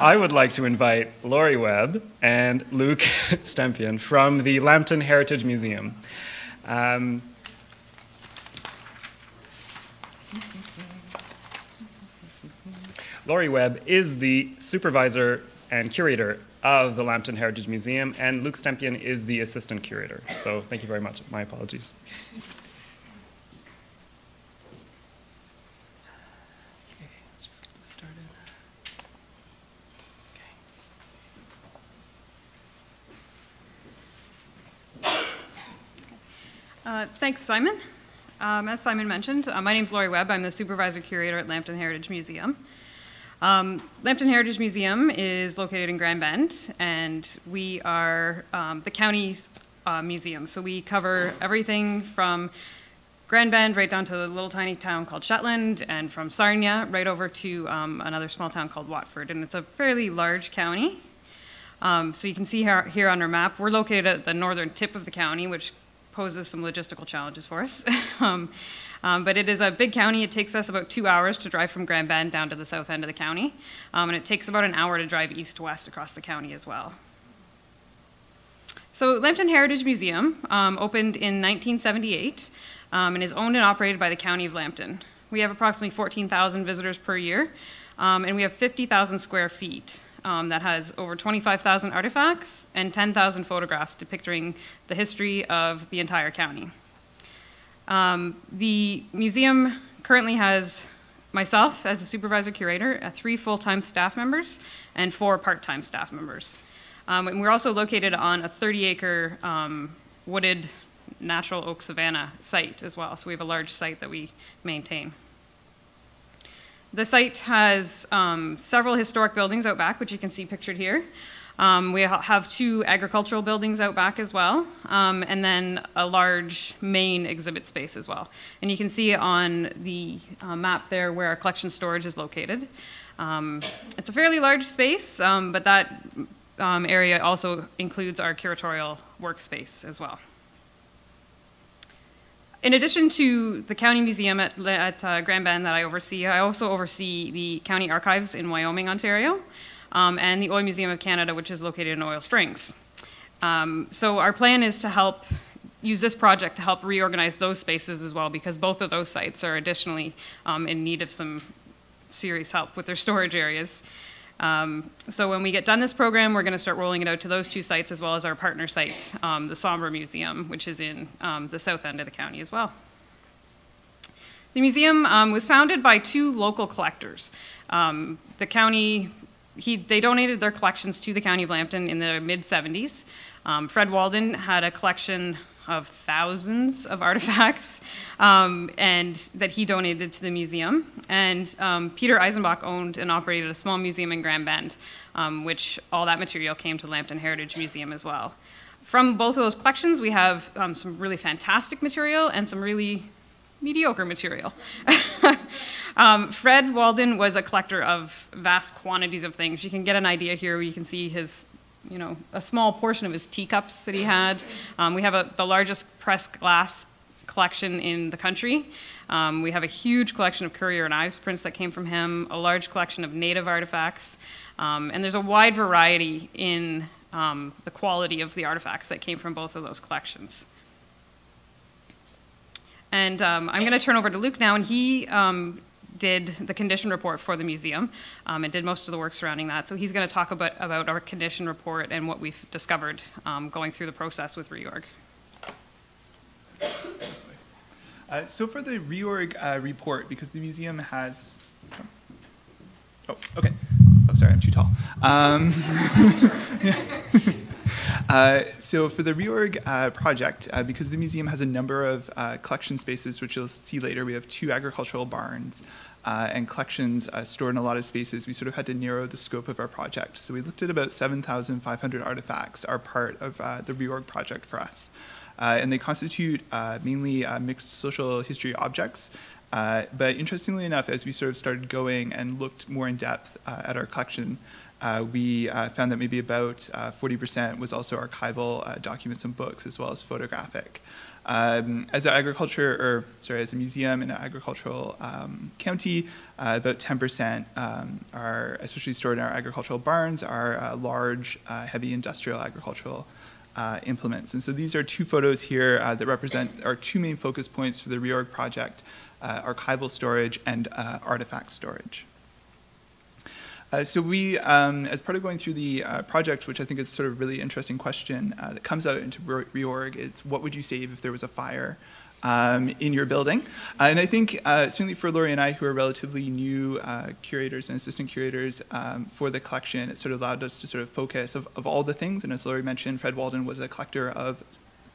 I would like to invite Laurie Webb and Luke Stempien from the Lambton Heritage Museum. Laurie Webb is the supervisor and curator of the Lambton Heritage Museum, and Luke Stempien is the assistant curator. So thank you very much. My apologies. Thanks, Simon. As Simon mentioned, my name's Laurie Webb. I'm the supervisor curator at Lambton Heritage Museum. Lambton Heritage Museum is located in Grand Bend, and we are the county's museum. So we cover everything from Grand Bend right down to the little tiny town called Shetland, and from Sarnia right over to another small town called Watford. And it's a fairly large county. So you can see here on our map, we're located at the northern tip of the county, which poses some logistical challenges for us. But it is a big county. It takes us about 2 hours to drive from Grand Bend down to the south end of the county. And it takes about an hour to drive east to west across the county as well. So Lambton Heritage Museum opened in 1978 and is owned and operated by the County of Lambton. We have approximately 14,000 visitors per year, and we have 50,000 square feet. That has over 25,000 artifacts and 10,000 photographs depicting the history of the entire county. The museum currently has myself as a supervisor curator, 3 full-time staff members, and 4 part-time staff members. And we're also located on a 30-acre wooded natural oak savanna site as well, so we have a large site that we maintain. The site has several historic buildings out back, which you can see pictured here. We have 2 agricultural buildings out back as well, and then a large main exhibit space as well. And you can see on the map there where our collection storage is located. It's a fairly large space, but that area also includes our curatorial workspace as well. In addition to the county museum at Grand Bend that I oversee, I also oversee the county archives in Wyoming, Ontario, and the Oil Museum of Canada, which is located in Oil Springs. So our plan is to help use this project to help reorganize those spaces as well, because both of those sites are additionally in need of some serious help with their storage areas. So when we get done this program, we're going to start rolling it out to those 2 sites as well as our partner site, the Sombra Museum, which is in the south end of the county as well. The museum was founded by 2 local collectors. The county, they donated their collections to the County of Lambton in the mid-70s. Fred Walden had a collection of thousands of artifacts and that he donated to the museum. And Peter Eisenbach owned and operated a small museum in Grand Bend, which all that material came to Lambton Heritage Museum as well. From both of those collections, we have some really fantastic material and some really mediocre material. Fred Walden was a collector of vast quantities of things. You can get an idea here where you can see his a small portion of his teacups that he had. We have the largest pressed glass collection in the country. We have a huge collection of Courier and Ives prints that came from him, a large collection of native artifacts, and there's a wide variety in the quality of the artifacts that came from both of those collections. And I'm going to turn over to Luke now, and he did the condition report for the museum and did most of the work surrounding that. So he's going to talk about our condition report and what we've discovered going through the process with reorg. So for the reorg report, because the museum has, oh, okay. Oh, sorry, I'm too tall. So for the reorg project, because the museum has a number of collection spaces, which you'll see later, we have 2 agricultural barns and collections stored in a lot of spaces. We sort of had to narrow the scope of our project. So we looked at about 7,500 artifacts are part of the reorg project for us. And they constitute mainly mixed social history objects. But interestingly enough, as we sort of started going and looked more in depth at our collection, we found that maybe about 40% was also archival documents and books as well as photographic. As a museum in an agricultural county, about 10% are, especially stored in our agricultural barns, are large, heavy industrial agricultural implements. And so these are two photos here that represent our two main focus points for the reorg project, archival storage and artifact storage. So we, as part of going through the project, which I think is sort of a really interesting question that comes out into reorg, it's what would you save if there was a fire in your building? And I think certainly for Laurie and I, who are relatively new curators and assistant curators for the collection, it sort of allowed us to sort of focus of all the things. And as Laurie mentioned, Fred Walden was a collector of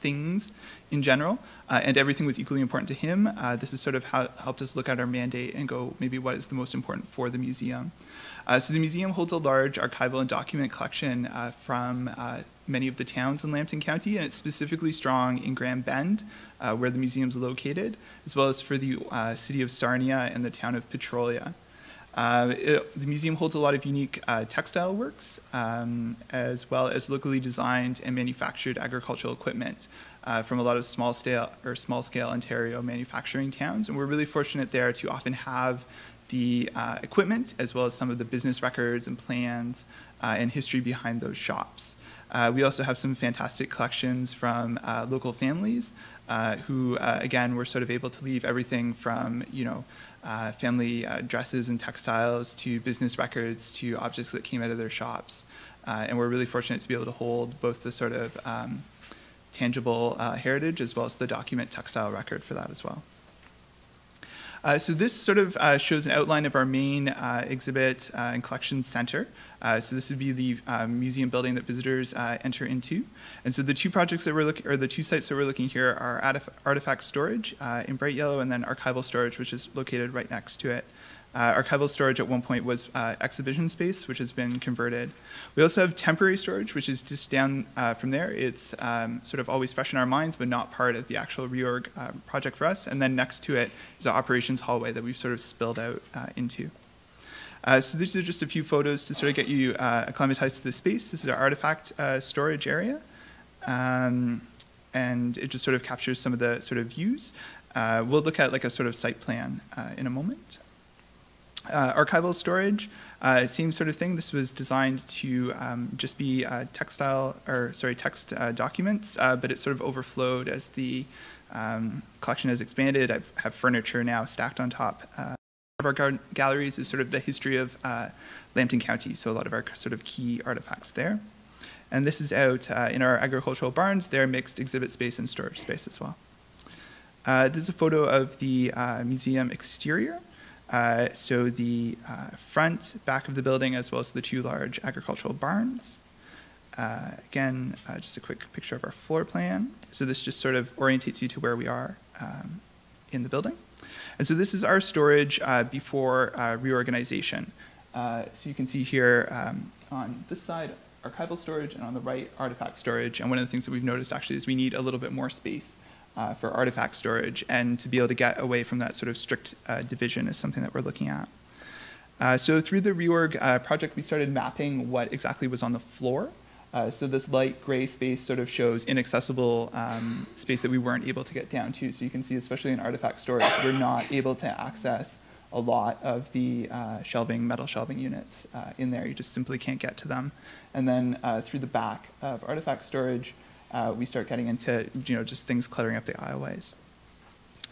things in general, and everything was equally important to him. This is sort of how helped us look at our mandate and go, maybe what is the most important for the museum? So the museum holds a large archival and document collection from many of the towns in Lambton County, and it's specifically strong in Grand Bend, where the museum's located, as well as for the city of Sarnia and the town of Petrolia. The museum holds a lot of unique textile works, as well as locally designed and manufactured agricultural equipment from a lot of small-scale Ontario manufacturing towns, and we're really fortunate there to often have the equipment, as well as some of the business records and plans and history behind those shops. We also have some fantastic collections from local families who, again, were sort of able to leave everything from, you know, family dresses and textiles to business records to objects that came out of their shops. And we're really fortunate to be able to hold both the sort of tangible heritage as well as the document textile record for that as well. So this sort of shows an outline of our main exhibit and collection center. So this would be the museum building that visitors enter into. And so the two projects that we're looking, or the two sites that we're looking here, are artifact storage in bright yellow, and then archival storage, which is located right next to it. Archival storage at one point was exhibition space, which has been converted. We also have temporary storage, which is just down from there. It's sort of always fresh in our minds, but not part of the actual reorg project for us. And then next to it is our operations hallway that we've sort of spilled out into. So these are just a few photos to sort of get you acclimatized to the space. This is our artifact storage area. And it just sort of captures some of the sort of views. We'll look at like a sort of site plan in a moment. Archival storage, same sort of thing. This was designed to just be text documents, but it sort of overflowed as the collection has expanded. I have furniture now stacked on top. One of our galleries is sort of the history of Lambton County, so a lot of our sort of key artifacts there. And this is out in our agricultural barns. They're mixed exhibit space and storage space as well. This is a photo of the museum exterior. So the front, back of the building, as well as the two large agricultural barns. Again, just a quick picture of our floor plan. So this just sort of orientates you to where we are in the building. And so this is our storage before reorganization. So you can see here on this side, archival storage, and on the right, artifact storage. And one of the things that we've noticed actually is we need a little bit more space for artifact storage, and to be able to get away from that sort of strict division is something that we're looking at. So through the reorg project, we started mapping what exactly was on the floor. So this light gray space sort of shows inaccessible space that we weren't able to get down to. So you can see, especially in artifact storage, we're not able to access a lot of the shelving, metal shelving units in there. You just simply can't get to them. And then through the back of artifact storage, we start getting into, you know, just things cluttering up the aisleways.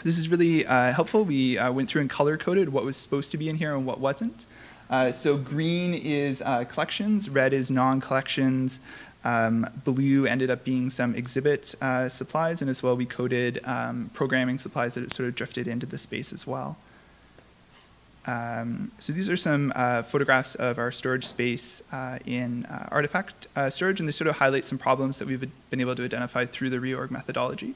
This is really helpful. We went through and color-coded what was supposed to be in here and what wasn't. So green is collections, red is non-collections, blue ended up being some exhibit supplies, and as well we coded programming supplies that sort of drifted into the space as well. So these are some photographs of our storage space in artifact storage, and they sort of highlight some problems that we've been able to identify through the reorg methodology.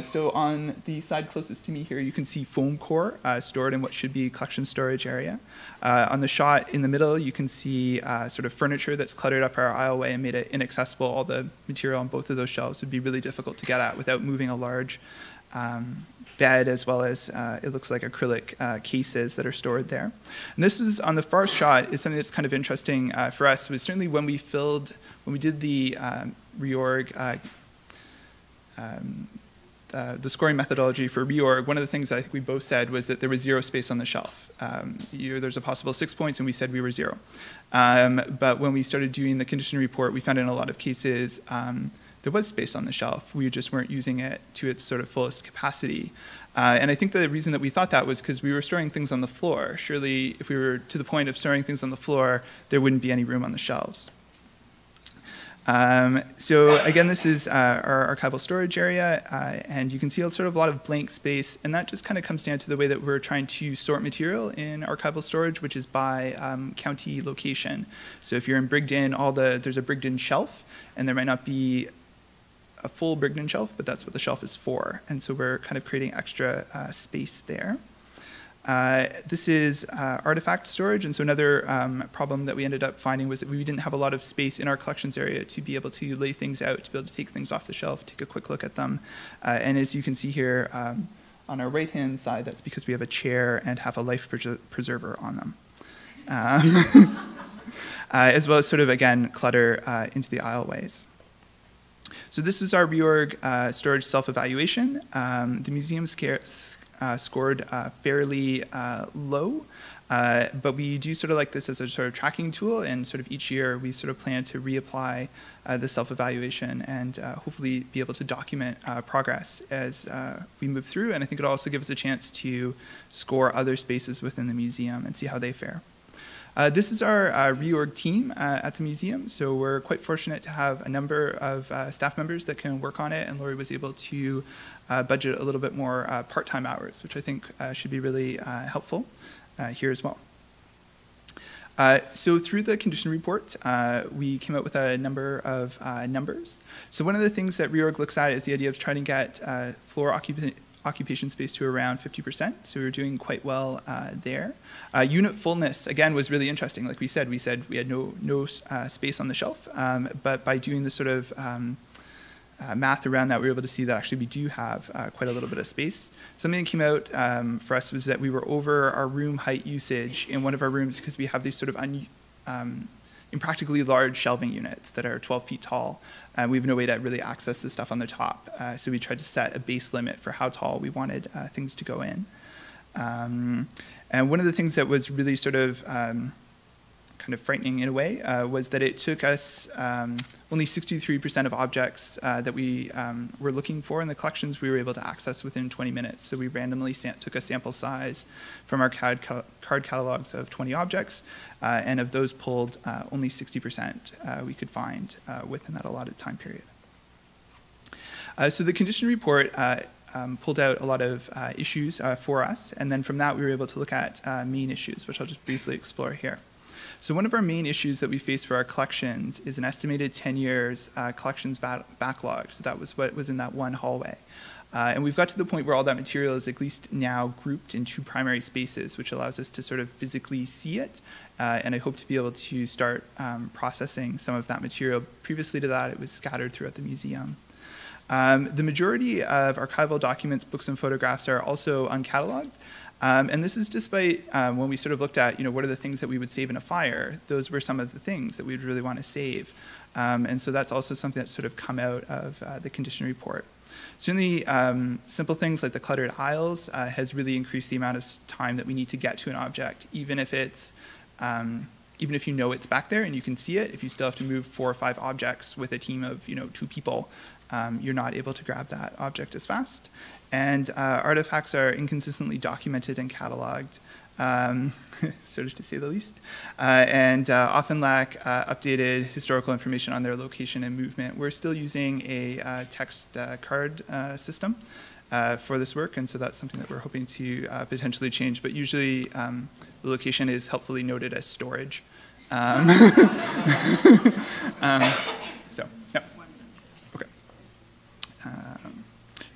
So on the side closest to me here, you can see foam core stored in what should be collection storage area. On the shot in the middle, you can see sort of furniture that's cluttered up our aisleway and made it inaccessible. All the material on both of those shelves would be really difficult to get at without moving a large bed, as well as it looks like acrylic cases that are stored there. And this is on the far shot is something that's kind of interesting for us. Was certainly when we filled, when we did the reorg the scoring methodology for reorg, one of the things I think we both said was that there was zero space on the shelf. There's a possible 6 points, and we said we were zero. But when we started doing the condition report, we found in a lot of cases there was space on the shelf. We just weren't using it to its sort of fullest capacity. And I think the reason that we thought that was because we were storing things on the floor. Surely, if we were to the point of storing things on the floor, there wouldn't be any room on the shelves. So again, this is our archival storage area, and you can see a lot of blank space, and that just kind of comes down to the way that we're trying to sort material in archival storage, which is by county location. So if you're in Brigden, there's a Brigden shelf, and there might not be a full Brigden shelf, but that's what the shelf is for, and so we're kind of creating extra space there. This is artifact storage, and so another problem that we ended up finding was that we didn't have a lot of space in our collections area to be able to lay things out, to be able to take things off the shelf, take a quick look at them. And as you can see here on our right-hand side, that's because we have a chair and have a life preserver on them. As well as again, clutter into the aisleways. So this was our reorg storage self-evaluation. The museum scored fairly low, but we do like this as a tracking tool, and each year we plan to reapply the self-evaluation and hopefully be able to document progress as we move through, and I think it'll also give us a chance to score other spaces within the museum and see how they fare. This is our reorg team at the museum, so we're quite fortunate to have a number of staff members that can work on it, and Laurie was able to budget a little bit more part-time hours, which I think should be really helpful here as well. So through the condition report, we came up with a number of numbers. So one of the things that reorg looks at is the idea of trying to get floor occupation space to around 50%, so we were doing quite well there. Unit fullness, again, was really interesting. Like we said we had no space on the shelf, but by doing the math around that, we were able to see that actually we do have quite a little bit of space. Something that came out for us was that we were over our room height usage in one of our rooms because we have these impractically large shelving units that are 12 feet tall. We have no way to really access the stuff on the top, so we tried to set a base limit for how tall we wanted things to go in. And one of the things that was really frightening in a way was that it took us only 63% of objects that we were looking for in the collections we were able to access within 20 minutes. So we randomly took a sample size from our card catalogs of 20 objects, and of those pulled, only 60% we could find within that allotted time period. So the condition report pulled out a lot of issues for us, and then from that we were able to look at main issues, which I'll just briefly explore here. So one of our main issues that we face for our collections is an estimated 10 years collections backlog. So that was what was in that one hallway. And we've got to the point where all that material is at least now grouped in two primary spaces, which allows us to physically see it. And I hope to be able to start processing some of that material. Previously to that, it was scattered throughout the museum. The majority of archival documents, books, and photographs are also uncatalogued. And this is despite when we looked at, what are the things that we would save in a fire? Those were some of the things that we'd really want to save. And so that's also something that's come out of the condition report. Certainly, simple things like the cluttered aisles has really increased the amount of time that we need to get to an object, even if it's, even if it's back there and you can see it, if you still have to move 4 or 5 objects with a team of, 2 people, you're not able to grab that object as fast. And artifacts are inconsistently documented and catalogued, to say the least, and often lack updated historical information on their location and movement. We're still using a text card system for this work, and so that's something that we're hoping to potentially change, but usually the location is helpfully noted as storage.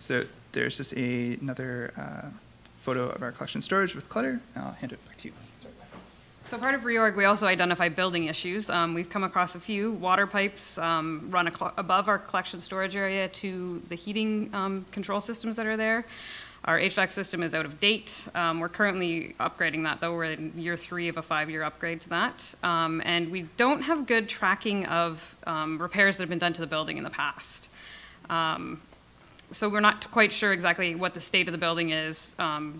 So there's just another photo of our collection storage with clutter. I'll hand it back to you. Sorry. So part of reorg, we also identify building issues. We've come across a few. Water pipes run above our collection storage area to the heating control systems that are there. Our HVAC system is out of date. We're currently upgrading that, though. We're in year 3 of a 5-year upgrade to that. And we don't have good tracking of repairs that have been done to the building in the past. So we're not quite sure exactly what the state of the building is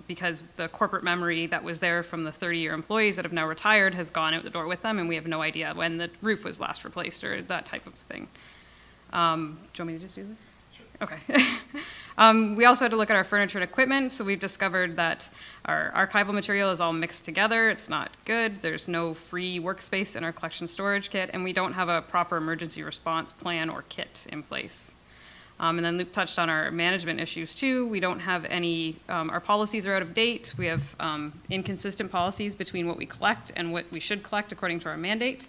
because the corporate memory that was there from the 30-year employees that have now retired has gone out the door with them, and we have no idea when the roof was last replaced or that type of thing. Do you want me to just do this? Sure. Okay. We also had to look at our furniture and equipment, so we've discovered that our archival material is all mixed together. It's not good. There's no free workspace in our collection storage kit, and we don't have a proper emergency response plan or kit in place. And then Luke touched on our management issues too. We don't have any, our policies are out of date. We have inconsistent policies between what we collect and what we should collect according to our mandate.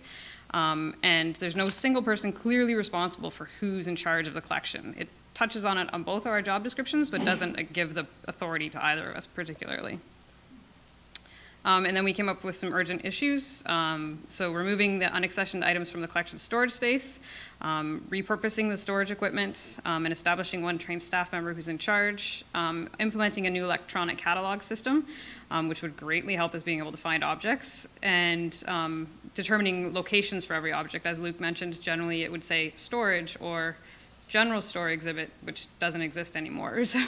And there's no single person clearly responsible for who's in charge of the collection. It touches on it on both of our job descriptions, but doesn't give the authority to either of us particularly. And then we came up with some urgent issues. So removing the unaccessioned items from the collection storage space, repurposing the storage equipment, and establishing one trained staff member who's in charge, implementing a new electronic catalog system, which would greatly help us being able to find objects, and determining locations for every object. As Luke mentioned, generally it would say storage or general store exhibit, which doesn't exist anymore. So,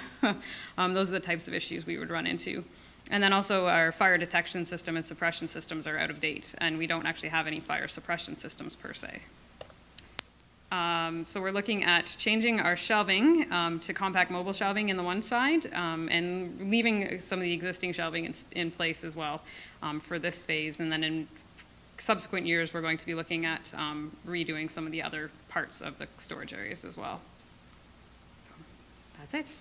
those are the types of issues we would run into. And then also our fire detection system and suppression systems are out of date, and we don't actually have any fire suppression systems per se. So we're looking at changing our shelving to compact mobile shelving in the one side and leaving some of the existing shelving in place as well for this phase. And then in subsequent years, we're going to be looking at redoing some of the other parts of the storage areas as well. So that's it.